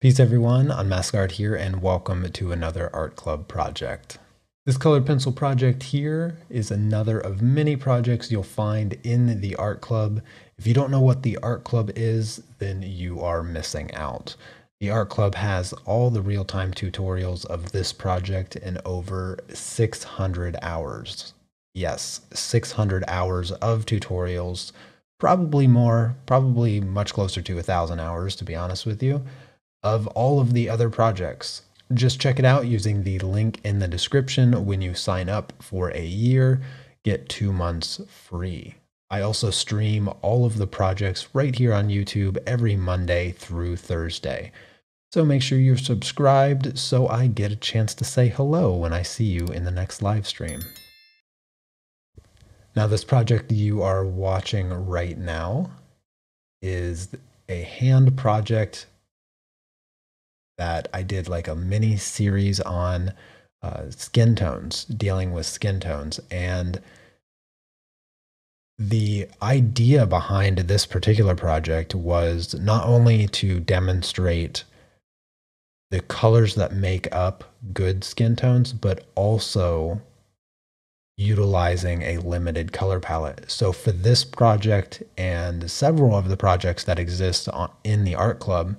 Peace everyone, Unmask Art here and welcome to another Art Club project. This colored pencil project here is another of many projects you'll find in the Art Club. If you don't know what the Art Club is, then you are missing out. The Art Club has all the real-time tutorials of this project in over 600 hours. Yes, 600 hours of tutorials, probably more, probably much closer to 1,000 hours to be honest with you, of all of the other projects. Just check it out using the link in the description. When you sign up for a year, get 2 months free. I also stream all of the projects right here on YouTube every Monday through Thursday. So make sure you're subscribed so I get a chance to say hello when I see you in the next live stream. Now this project you are watching right now is a hand project that I did like a mini series on skin tones, dealing with skin tones. And the idea behind this particular project was not only to demonstrate the colors that make up good skin tones, but also utilizing a limited color palette. So for this project and several of the projects that exist in the Art Club,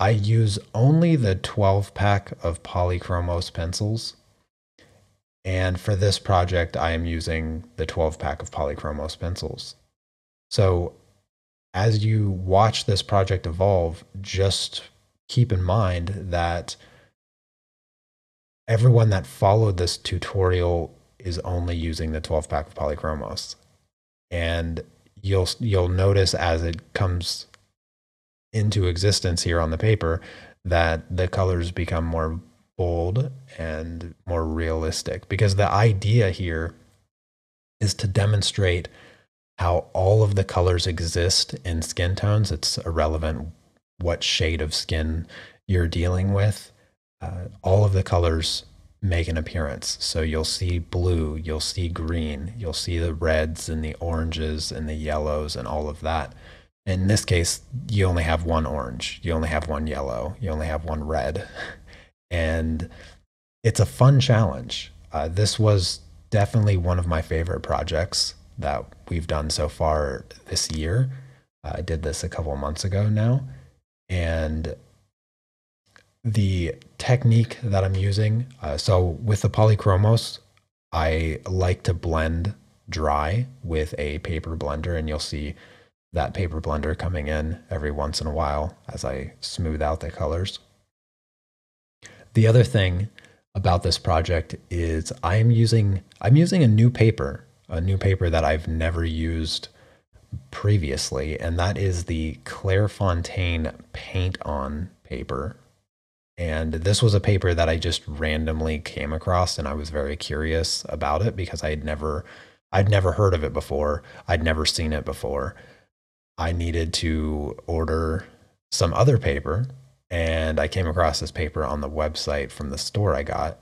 I use only the 12 pack of Polychromos pencils. And for this project, I am using the 12 pack of Polychromos pencils. So as you watch this project evolve, just keep in mind that everyone that followed this tutorial is only using the 12 pack of Polychromos. And you'll notice as it comes into existence here on the paper that the colors become more bold and more realistic, because the idea here is to demonstrate how all of the colors exist in skin tones. It's irrelevant what shade of skin you're dealing with. All of the colors make an appearance. So you'll see blue, you'll see green, you'll see the reds and the oranges and the yellows and all of that. In this case, you only have one orange, you only have one yellow, you only have one red. And it's a fun challenge. This was definitely one of my favorite projects that we've done so far this year. I did this a couple of months ago now. And the technique that I'm using, so with the Polychromos, I like to blend dry with a paper blender, and you'll see that paper blender coming in every once in a while as I smooth out the colors. The other thing about this project is I'm using a new paper that I've never used previously, and that is the Clairefontaine Paint On paper. And this was a paper that I just randomly came across, and I was very curious about it because I'd never heard of it before. I'd never seen it before. I needed to order some other paper, and I came across this paper on the website from the store I got,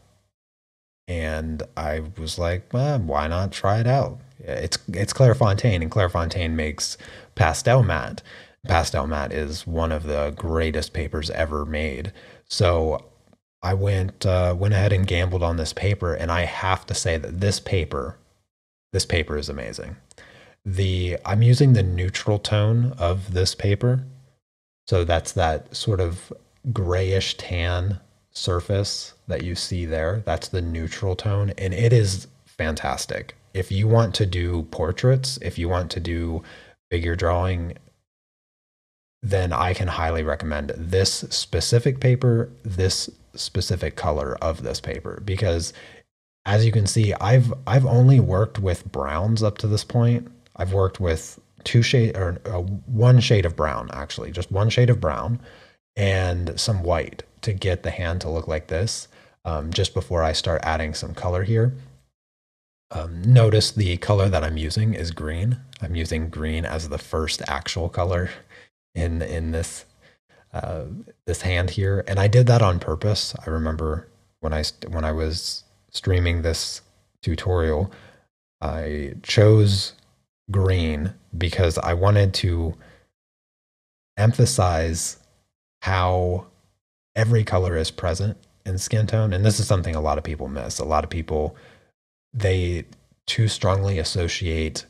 and I was like, well, why not try it out? It's Clairefontaine, and Clairefontaine makes Pastelmat. Pastelmat is one of the greatest papers ever made. So I went ahead and gambled on this paper, and I have to say that this paper is amazing. I'm using the neutral tone of this paper. So that's that sort of grayish tan surface that you see there. That's the neutral tone, and it is fantastic. If you want to do portraits, if you want to do figure drawing, then I can highly recommend this specific paper, this specific color of this paper, because as you can see, I've only worked with browns up to this point. I've worked with one shade of brown, actually, just one shade of brown and some white to get the hand to look like this. Just before I start adding some color here, notice the color that I'm using is green. I'm using green as the first actual color in this hand here, and I did that on purpose. I remember when I was streaming this tutorial, I chose green because I wanted to emphasize how every color is present in skin tone. And this is something a lot of people miss. A lot of people, they too strongly associate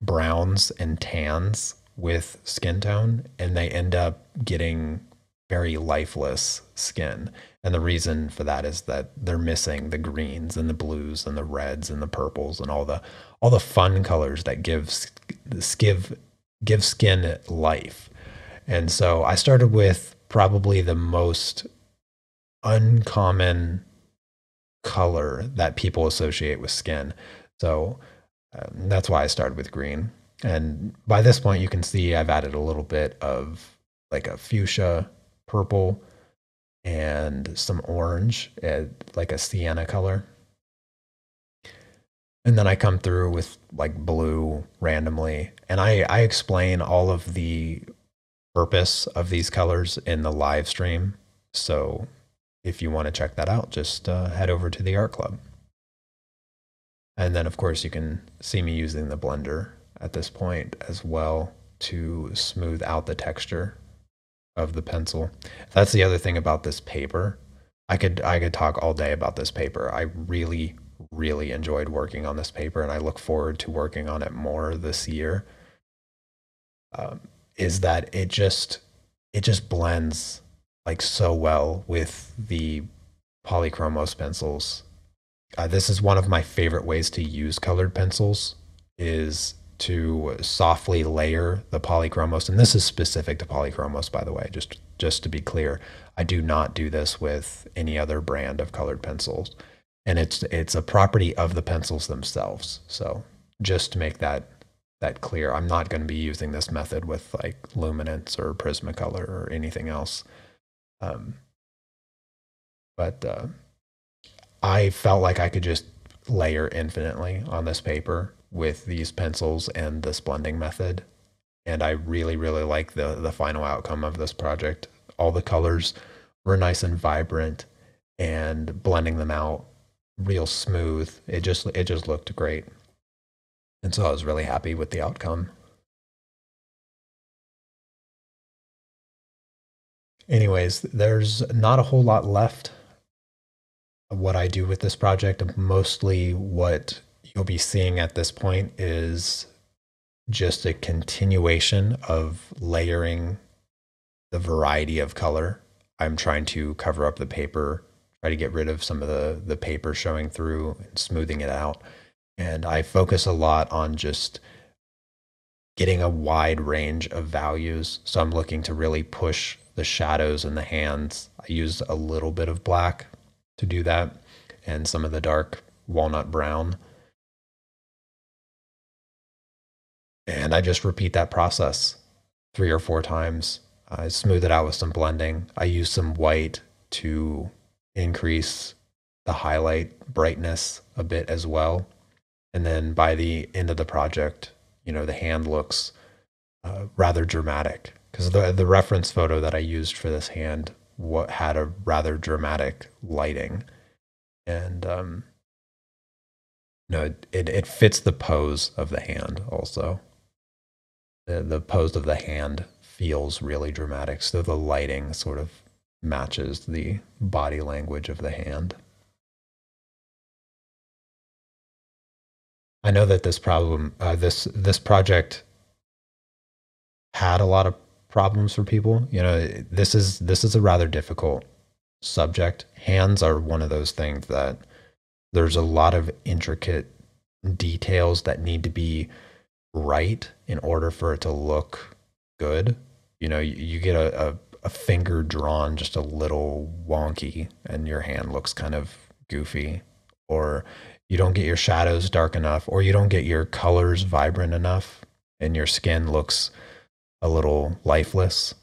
browns and tans with skin tone, and they end up getting very lifeless skin. And the reason for that is that they're missing the greens and the blues and the reds and the purples and all the fun colors that give skin life. And so I started with probably the most uncommon color that people associate with skin. So that's why I started with green. And by this point, you can see I've added a little bit of like a fuchsia purple and some orange, like a sienna color. And then I come through with like blue randomly. And I explain all of the purpose of these colors in the live stream. So if you want to check that out, just head over to the Art Club. And then of course you can see me using the blender at this point as well to smooth out the texture of the pencil. That's the other thing about this paper. I could talk all day about this paper. I really, really enjoyed working on this paper, and I look forward to working on it more this year. Is that it just blends like so well with the Polychromos pencils. This is one of my favorite ways to use colored pencils, is to softly layer the Polychromos. And this is specific to Polychromos, by the way, just to be clear. I do not do this with any other brand of colored pencils. And it's a property of the pencils themselves. So just to make that clear, I'm not going to be using this method with like Luminance or Prismacolor or anything else. But I felt like I could just layer infinitely on this paper with these pencils and this blending method. And I really, really like the final outcome of this project. All the colors were nice and vibrant, and blending them out real smooth. It just looked great. And so I was really happy with the outcome. Anyways, there's not a whole lot left of what I do with this project. Mostly what you'll be seeing at this point is just a continuation of layering the variety of color. I'm trying to cover up the paper, try to get rid of some of the paper showing through and smoothing it out. And I focus a lot on just getting a wide range of values. So I'm looking to really push the shadows in the hands. I use a little bit of black to do that, and some of the dark walnut brown. And I just repeat that process 3 or 4 times. I smooth it out with some blending. I use some white to increase the highlight brightness a bit as well. And then by the end of the project, you know, the hand looks rather dramatic, because the reference photo that I used for this hand had a rather dramatic lighting. And no, it fits the pose of the hand also. The pose of the hand feels really dramatic, so the lighting sort of matches the body language of the hand. I know that this project had a lot of problems for people. You know, this is a rather difficult subject. Hands are one of those things that there's a lot of intricate details that need to be right in order for it to look good. You know, you get a finger drawn just a little wonky and your hand looks kind of goofy, or you don't get your shadows dark enough, or you don't get your colors vibrant enough, and your skin looks a little lifeless.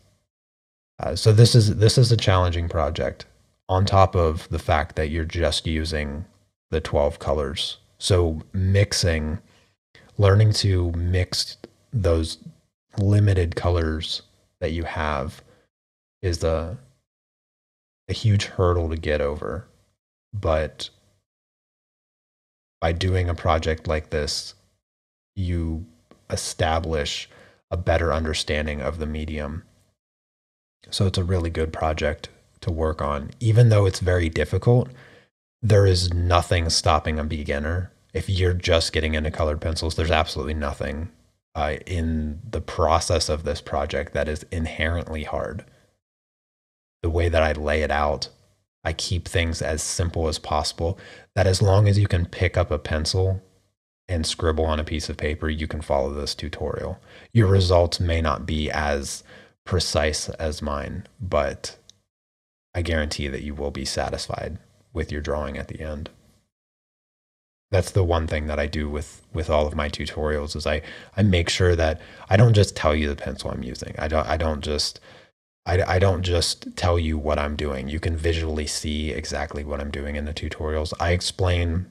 So this is a challenging project, on top of the fact that you're just using the 12 colors. So learning to mix those limited colors that you have is a huge hurdle to get over. But by doing a project like this, you establish a better understanding of the medium. So it's a really good project to to work on. Even though it's very difficult, there is nothing stopping a beginner. If you're just getting into colored pencils, there's absolutely nothing in the process of this project that is inherently hard. The way that I lay it out, I keep things as simple as possible, that as long as you can pick up a pencil and scribble on a piece of paper, you can follow this tutorial. Your results may not be as precise as mine, but I guarantee that you will be satisfied with your drawing at the end. That's the one thing that I do with all of my tutorials, is I make sure that I don't just tell you the pencil I'm using. I don't just tell you what I'm doing. You can visually see exactly what I'm doing in the tutorials. I explain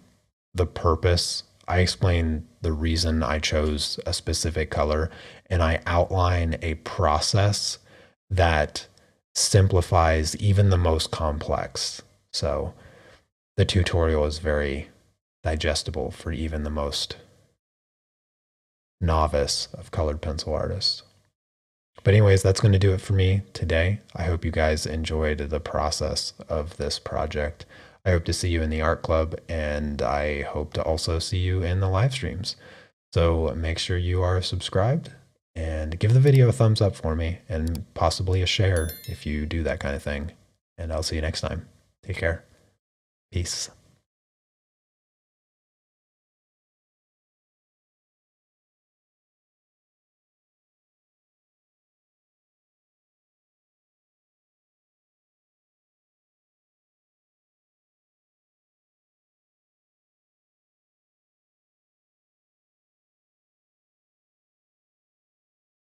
the purpose. I explain the reason I chose a specific color, and I outline a process that simplifies even the most complex. So the tutorial is very digestible for even the most novice of colored pencil artists. But anyways, that's going to do it for me today. I hope you guys enjoyed the process of this project. I hope to see you in the art club, and I hope to also see you in the live streams. So make sure you are subscribed and give the video a thumbs up for me, and possibly a share if you do that kind of thing. And I'll see you next time. Take care. Peace.